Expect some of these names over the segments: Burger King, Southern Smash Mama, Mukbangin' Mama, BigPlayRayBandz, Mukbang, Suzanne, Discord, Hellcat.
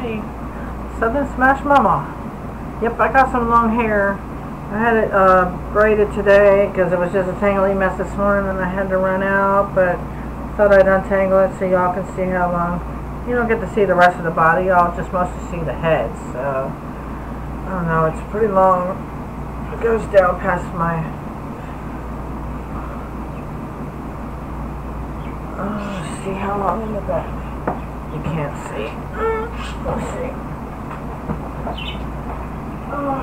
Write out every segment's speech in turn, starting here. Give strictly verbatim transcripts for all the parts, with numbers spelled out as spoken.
Hey, Southern Smash Mama. Yep, I got some long hair. I had it uh, braided today because it was just a tangly mess this morning and I had to run out, but thought I'd untangle it so y'all can see how long. You don't get to see the rest of the body, y'all just mostly see the head, so I don't know, it's pretty long. It goes down past my oh, see how long in the back. You can't see. Let's see. Oh.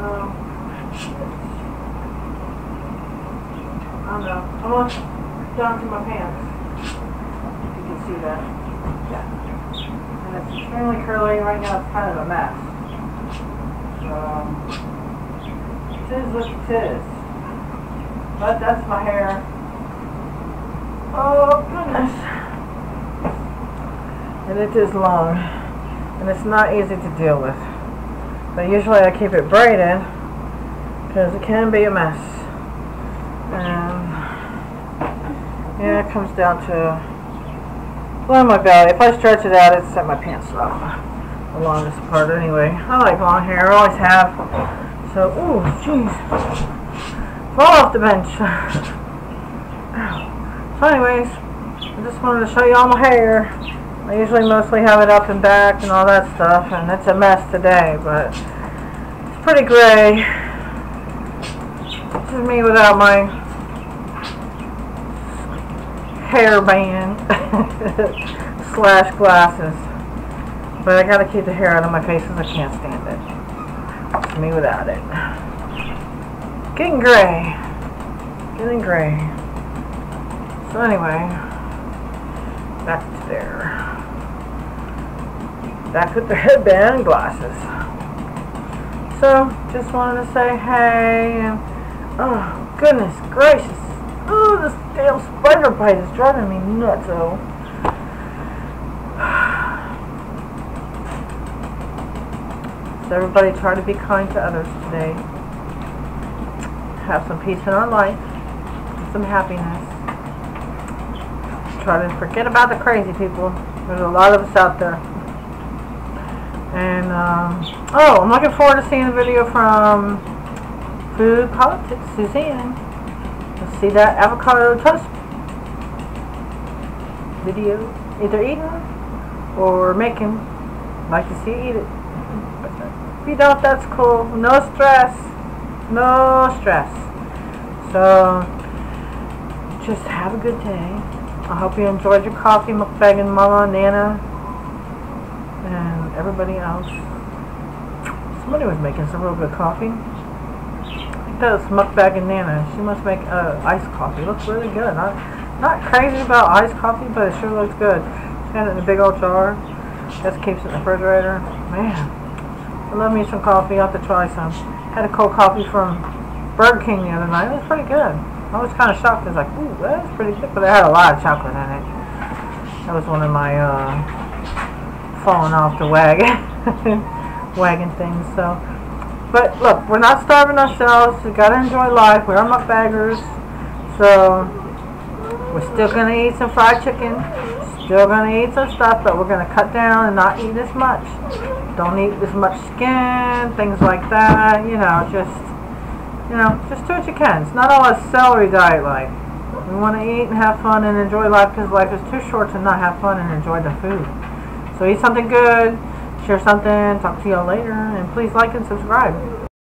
Um, I don't know. I'm almost down to my pants. If you can see that. Yeah. And it's extremely curly right now. It's kind of a mess. Um, tis what it is. But that's my hair. Oh goodness. And it is long. And it's not easy to deal with. But usually I keep it braided because it can be a mess. And yeah, it comes down to below my belly. If I stretch it out, it's at my pants level. The longest part anyway. I like long hair, I always have. So ooh, jeez. Fall off the bench. So anyways, I just wanted to show you all my hair. I usually mostly have it up and back and all that stuff, and it's a mess today, but it's pretty gray. This is me without my hairband slash glasses. But I gotta keep the hair out of my face because I can't stand it. It's me without it. Getting gray. Getting gray. So anyway, back to there. Back with the headband and glasses. So, just wanted to say hey, and oh, goodness gracious. Oh, this damn spider bite is driving me nuts, oh. So everybody try to be kind to others today. Have some peace in our life, some happiness. Try to forget about the crazy people. There's a lot of us out there. And um, oh, I'm looking forward to seeing the video from Food Politics Suzanne. Let's see that avocado toast video, either eating or making. Like to see you eat it. If you don't, that's cool. No stress. No stress. So, just have a good day. I hope you enjoyed your coffee, Mukbangin' Mama, Nana, and everybody else. Somebody was making some real good coffee. I think that was Mukbangin' Nana. She must make uh, iced coffee. It looks really good. Not, not crazy about iced coffee, but it sure looks good. She had it in a big old jar. Just keeps it in the refrigerator. Man. I love me some coffee. I'll have to try some. Had a cold coffee from Burger King the other night. It was pretty good. I was kind of shocked. I was like, ooh, that's pretty thick. But it had a lot of chocolate in it. That was one of my uh, falling off the wagon wagon things. So, but look, we're not starving ourselves. We gotta enjoy life. We're mukbangers, so we're still gonna eat some fried chicken. Still gonna eat some stuff, but we're gonna cut down and not eat as much. Don't eat as much skin, things like that, you know, just, you know, just do what you can. It's not all a celery diet life. We want to eat and have fun and enjoy life because life is too short to not have fun and enjoy the food. So eat something good, share something, talk to y'all later, and please like and subscribe.